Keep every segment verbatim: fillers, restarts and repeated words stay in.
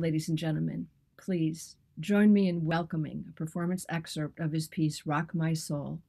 Ladies and gentlemen, please join me in welcoming a performance excerpt of his piece, Rock My Soul,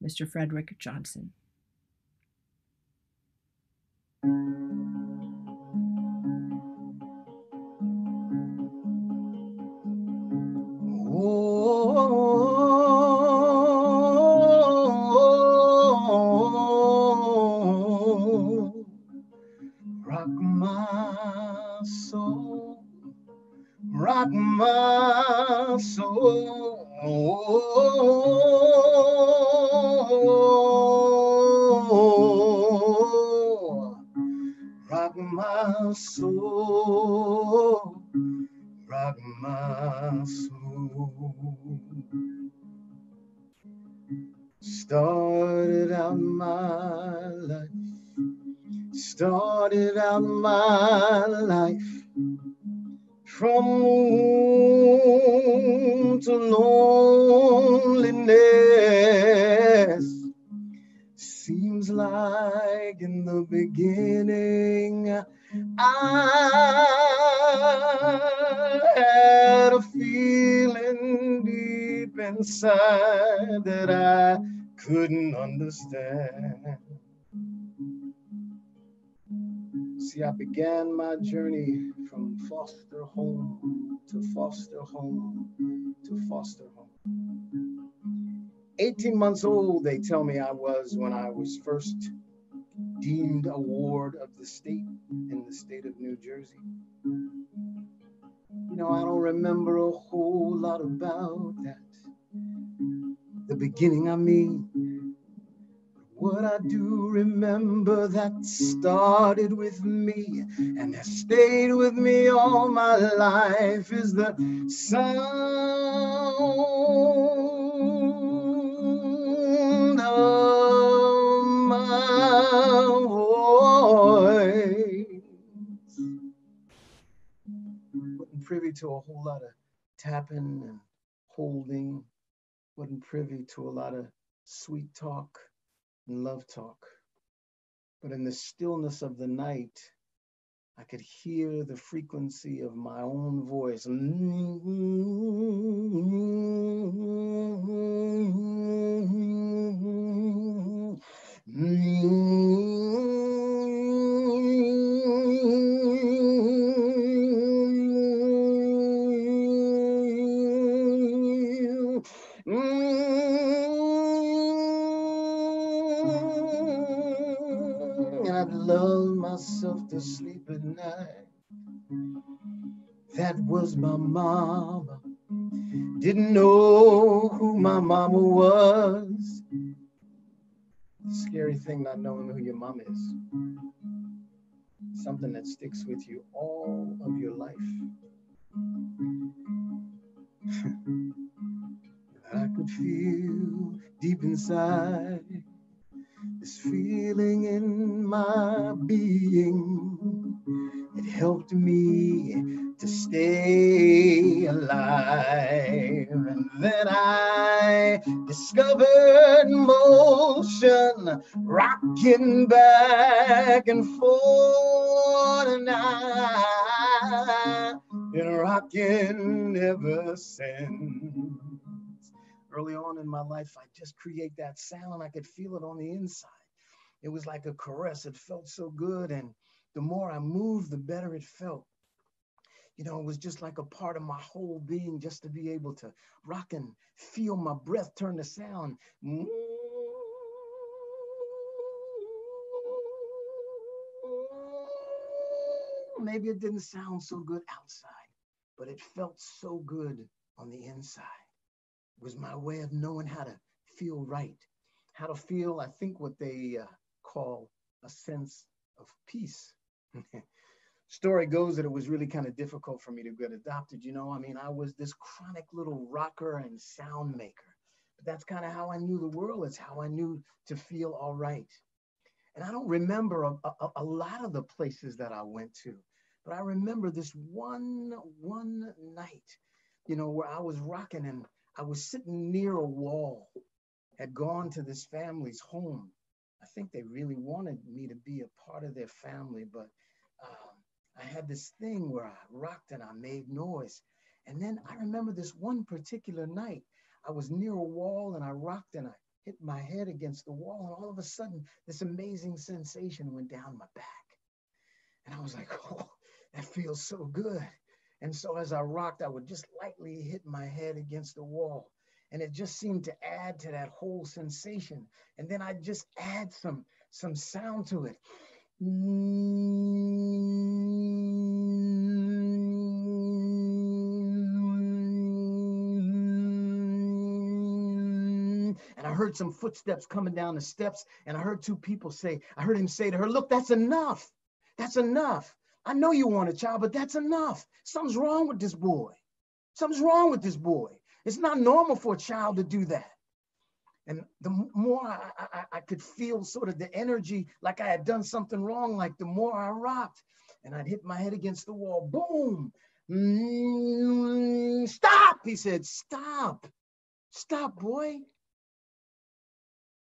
Mister Frederick Johnson. Rock my soul, rock my soul, rock my soul. Started out my life, started out my life. From womb to loneliness, seems like in the beginning I had a feeling deep inside that I couldn't understand. See, I began my journey from foster home to foster home to foster home. eighteen months old, they tell me I was when I was first deemed a ward of the state in the state of New Jersey. You know, I don't remember a whole lot about that. The beginning, I mean. What I do remember that started with me and has stayed with me all my life is the sound of my voice. Wasn't privy to a whole lot of tapping and holding. Wasn't privy to a lot of sweet talk and love talk, but in the stillness of the night, I could hear the frequency of my own voice. Love myself to sleep at night. That was my mama. Didn't know who my mama was. Scary thing not knowing who your mama is. Something that sticks with you all of your life. I could feel deep inside this feeling in my being. It helped me to stay alive. And then I discovered motion, rocking back and forth, and I've been rocking ever since. Early on in my life, I just create that sound. I could feel it on the inside. It was like a caress. It felt so good. And the more I moved, the better it felt. You know, it was just like a part of my whole being just to be able to rock and feel my breath turn to sound. Mm-hmm. Maybe it didn't sound so good outside, but it felt so good on the inside. Was my way of knowing how to feel right, how to feel, I think, what they uh, call a sense of peace. Story goes that it was really kind of difficult for me to get adopted, you know? I mean, I was this chronic little rocker and sound maker, but that's kind of how I knew the world. It's how I knew to feel all right. And I don't remember a, a, a lot of the places that I went to, but I remember this one, one night, you know, where I was rocking and I was sitting near a wall, had gone to this family's home. I think they really wanted me to be a part of their family, but um, I had this thing where I rocked and I made noise. And then I remember this one particular night, I was near a wall and I rocked and I hit my head against the wall. And all of a sudden, this amazing sensation went down my back. And I was like, oh, that feels so good. And so as I rocked, I would just lightly hit my head against the wall. And it just seemed to add to that whole sensation. And then I'd just add some, some sound to it. And I heard some footsteps coming down the steps. And I heard two people say, I heard him say to her, look, that's enough. That's enough. I know you want a child, but that's enough. Something's wrong with this boy. Something's wrong with this boy. It's not normal for a child to do that. And the more I, I, I could feel sort of the energy, like I had done something wrong, like the more I rocked and I'd hit my head against the wall, boom. Mm, stop, he said, stop, stop, boy.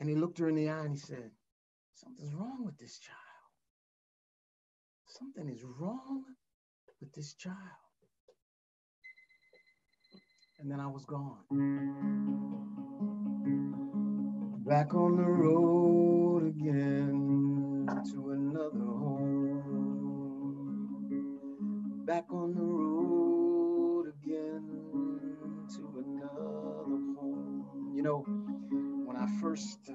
And he looked her in the eye and he said, something's wrong with this child. Something is wrong with this child. And then I was gone. Back on the road again to another home. Back on the road again to another home. You know, when I first uh,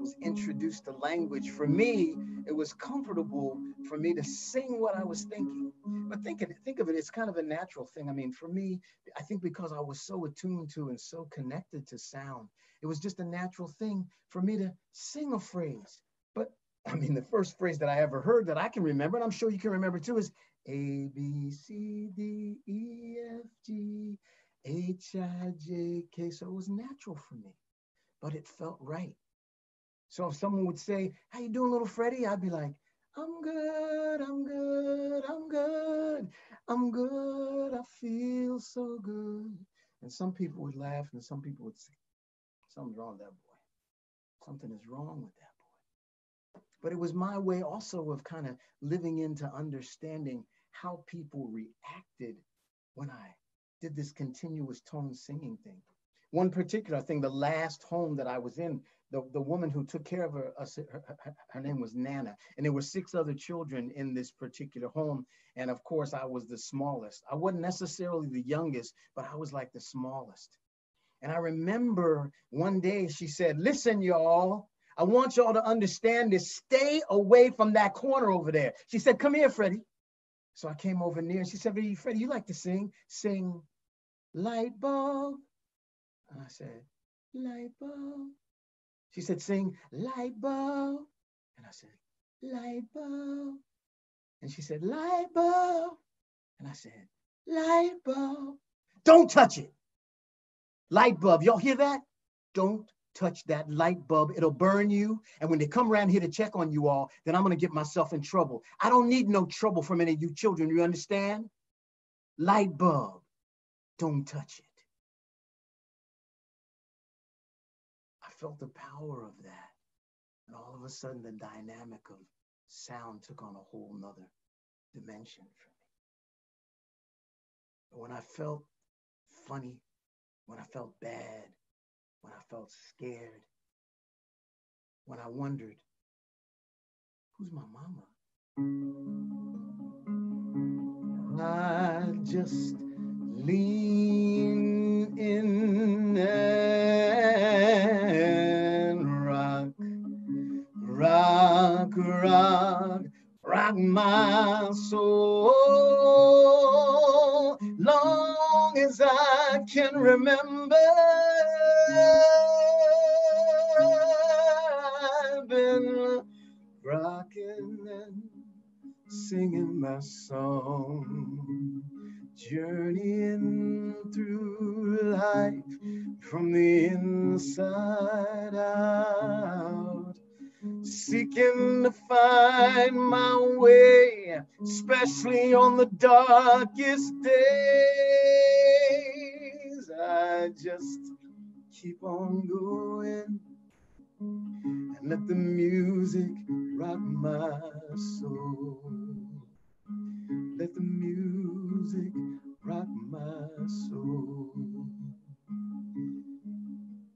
was introduced to language, for me, it was comfortable for me to sing what I was thinking. But think of, it, think of it, it's kind of a natural thing. I mean, for me, I think because I was so attuned to and so connected to sound, it was just a natural thing for me to sing a phrase. But I mean, the first phrase that I ever heard that I can remember, and I'm sure you can remember too, is A, B, C, D, E, F, G, H, I, J, K. So it was natural for me, but it felt right. So if someone would say, how you doing, little Freddie? I'd be like, I'm good, I'm good, I'm good, I'm good, I feel so good. And some people would laugh and some people would say, something's wrong with that boy. Something is wrong with that boy. But it was my way also of kind of living into understanding how people reacted when I did this continuous tone singing thing. One particular thing, the last home that I was in, the, the woman who took care of her, her, her name was Nana, and there were six other children in this particular home. And of course, I was the smallest. I wasn't necessarily the youngest, but I was like the smallest. And I remember one day she said, listen, y'all, I want y'all to understand this. Stay away from that corner over there. She said, come here, Freddie. So I came over near and she said, hey, Freddie, you like to sing? Sing light bulb. And I said, light bulb. She said, sing light bulb. And I said, light bulb. And she said, light bulb. And I said, light bulb. Don't touch it. Light bulb. Y'all hear that? Don't touch that light bulb. It'll burn you. And when they come around here to check on you all, then I'm going to get myself in trouble. I don't need no trouble from any of you children. You understand? Light bulb. Don't touch it. Felt the power of that. And all of a sudden, the dynamic of sound took on a whole nother dimension for me. But when I felt funny, when I felt bad, when I felt scared, when I wondered, who's my mama? I just lean in and rock, rock, rock, rock my soul. Long as I can remember, I've been rocking and singing my song. Journeying through life from the inside out, seeking to find my way, especially on the darkest days. I just keep on going and let the music rock my soul. music rock my soul.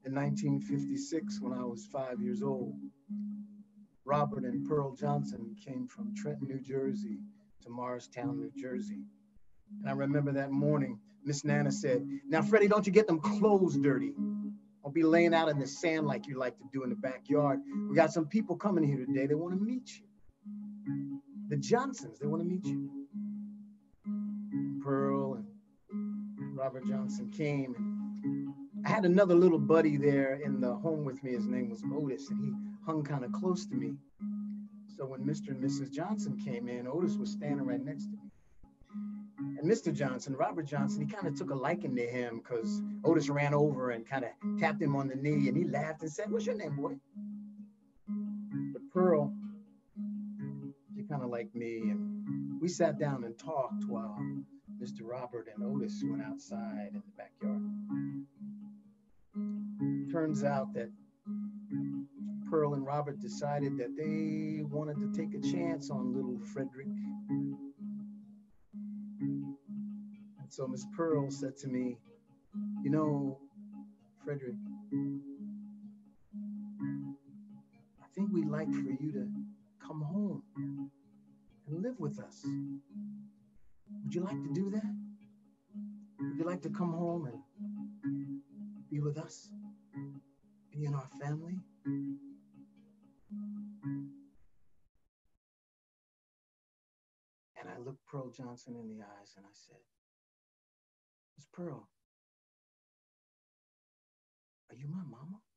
In nineteen fifty-six, when I was five years old, Robert and Pearl Johnson came from Trenton, New Jersey to Morristown, New Jersey. And I remember that morning, Miss Nana said, "Now, Freddie, don't you get them clothes dirty. Don't be laying out in the sand like you like to do in the backyard. We got some people coming here today. They want to meet you. The Johnsons, they want to meet you." Pearl and Robert Johnson came. And I had another little buddy there in the home with me. His name was Otis, and he hung kind of close to me. So when Mister and Missus Johnson came in, Otis was standing right next to me. And Mister Johnson, Robert Johnson, he kind of took a liking to him because Otis ran over and kind of tapped him on the knee, and he laughed and said, "What's your name, boy?" But Pearl, she kind of liked me, and we sat down and talked while Mister Robert and Otis went outside in the backyard. Turns out that Pearl and Robert decided that they wanted to take a chance on little Frederick. So Miss Pearl said to me, "You know, Frederick, I think we'd like for you to come home and live with us. Would you like to do that? Would you like to come home and be with us, be in our family?" And I looked Pearl Johnson in the eyes and I said, "Miss Pearl, are you my mama?"